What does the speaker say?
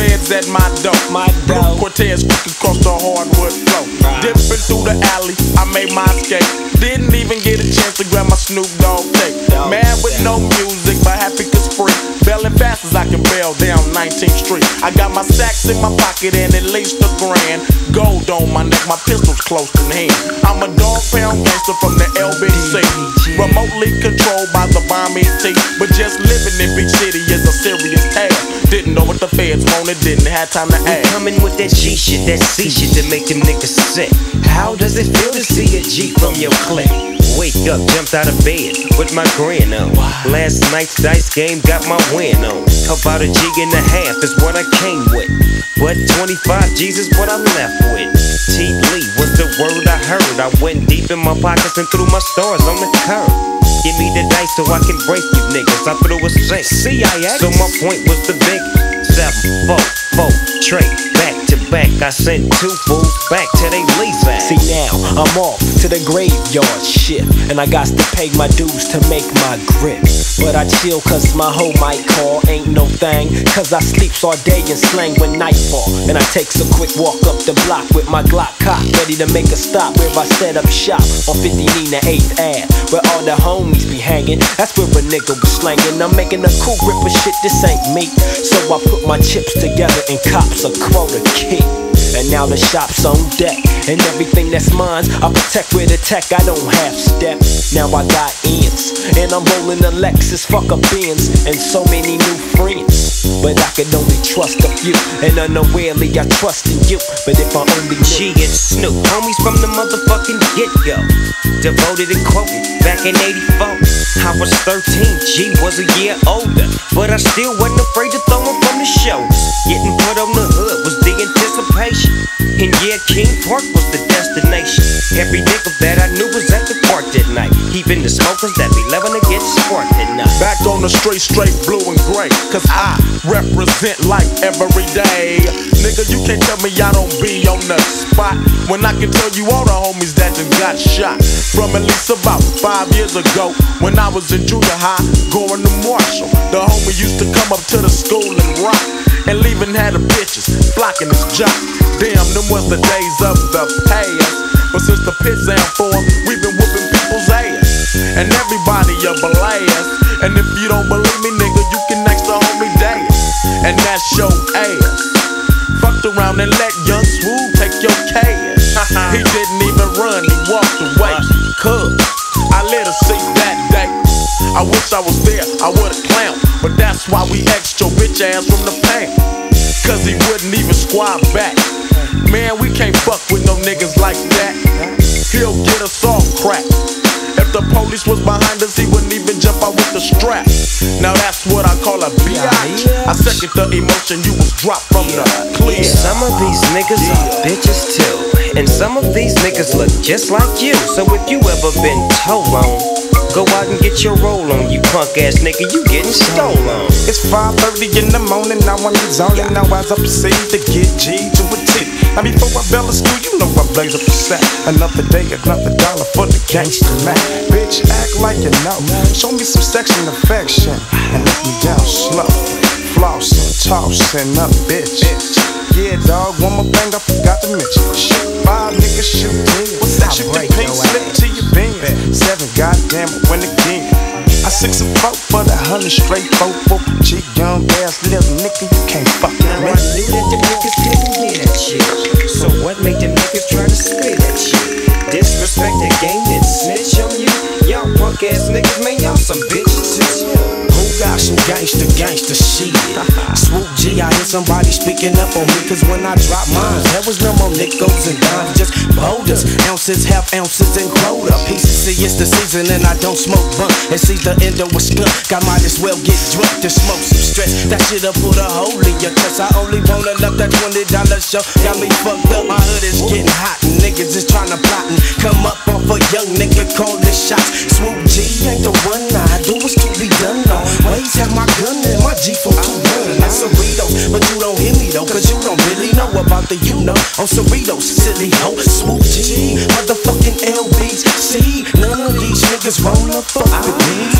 Feds at my door. Blue Cortez quick across the hardwood floor. Dipping through the alley, I made my escape. Didn't even get a chance to grab my Snoop Dogg tape. Man with no music, but happy cause free. Bailing fast as I can bail down 19th Street. I got my sacks in my pocket and at least $1 grand. Gold on my neck, my pistol's close in hand. I'm a dog pound gangster from the LBC. Remotely controlled by the Bomby team. But just living in big city is a serious task. Didn't know what the feds wanted, didn't have time to ask. Coming with that G shit, that C shit that make them niggas sick. How does it feel to see a G from your clique? Wake up, jumped out of bed with my grin on. Last night's dice game got my win on. About a G and a half is what I came with. But 25 G's is what I left with. T. Lee was the word I heard. I went deep in my pockets and threw my stars on the curb. Give me the dice so I can break you niggas. I threw a sink. CIX. So my point was the big 7-4-4 trait. Back to back, I sent two fools back to they lease. See now, I'm off to the graveyard shit, and I got to pay my dues to make my grip. But I chill cause my hoe might call. Ain't no thing, cause I sleeps all day and slang when nightfall. And I takes a quick walk up the block with my Glock cock, ready to make a stop where I set up shop. On 50 Nina 8th Ave, where all the homies be hanging. That's where a nigga was slanging. I'm making a cool grip of shit, this ain't me. So I put my chips together and cops a quota kick. And now the shop's on deck, and everything that's mine I protect with a tech. I don't half step, now I got ends, and I'm rolling a Lexus, fuck a Benz, and so many new friends. But I can only trust a few, and unawarely I trust in you. But if I only knew. G and Snoop, homies from the motherfucking get-go, devoted and quoted back in 84. I was 13, G was a year older, but I still wasn't afraid to throw him from the shoulders. Getting put on the hood was the anticipation, and yeah, King Park was the destination. Every nigga that I knew was at the park that night, even the smokers that be loving to get sparked at night. Back on the street, straight blue and gray, cause I represent life every day. Nigga, you can't tell me I don't be on the spot, when I can tell you all the homies that just got shot. From at least about 5 years ago, when I was in junior high, going to Marshall, the homie used to come up to the school and rock, and leaving had the bitches blocking his job. Damn, them was the days of the past. But since the pits ain't formed, we've been whooping people's ass, and everybody a blast. And if you don't believe me, nigga, you can ask the homie Dance, and that's your ass. Fucked around and let young Swoop take your cash. He didn't even run, he walked away. Cuz I let her see that day. I wish I was there, I would've clowned, but that's why we exed your bitch ass from the pain, cause he wouldn't even squad back. Man, we can't fuck with no niggas like that. He'll get us all cracked. If the police was behind us, he wouldn't even jump out with the strap. Now that's what I call a biatch. I second the emotion you was dropped from the clear. Some of these niggas are bitches too, and some of these niggas look just like you. So if you ever been toe on, go out and get your roll on, you punk ass nigga, you getting stolen. It's 5:30 in the morning, now I'm zoning. Now I was up to get G to a tip. Now before I bell a school, you know I blaze up a sack. Another day, another dollar for the gangster man. Bitch, act like you know. Show me some sexual affection, and let me down slow. Flossing, tossing up, bitch. Yeah, dog, one more thing I forgot to mention. Shit, 5 niggas shoot me. What's that shit? The pink slip to your beans. 7, goddamn it, when again. I 6 and 4 for the 100 straight. 4 G, young ass little nigga, you can't fuck with me. I knew that the niggas didn't hear that shit. So what made them niggas try to say that shit? Disrespect the game and snitch on you. Y'all punk ass niggas, man, y'all some bitches. Who got some gangster, gangster shit. Swoop G, I hear somebody speaking up on me, cause when I drop mine, there was no more nickels and dimes, just boulders, ounces, half ounces, and quarter pieces. See, it's the season and I don't smoke bunk. It's either end or it's skunk. I might as well get drunk to smoke some stress. That shit'll put a hole in your chest. I only roll up that $20 show. Got me fucked up, my hood is getting hot, and niggas is tryna plot and come up off a young nigga, call the shots. Swoop G ain't the one I do, what's to be done though. Always have my gun and my G for 2 1. That's Cerritos, but you don't hear me though, cause you don't really know about the you know on Cerritos, silly ho. Swoop G, motherfucking LBC. None of these niggas roll up fuck with me.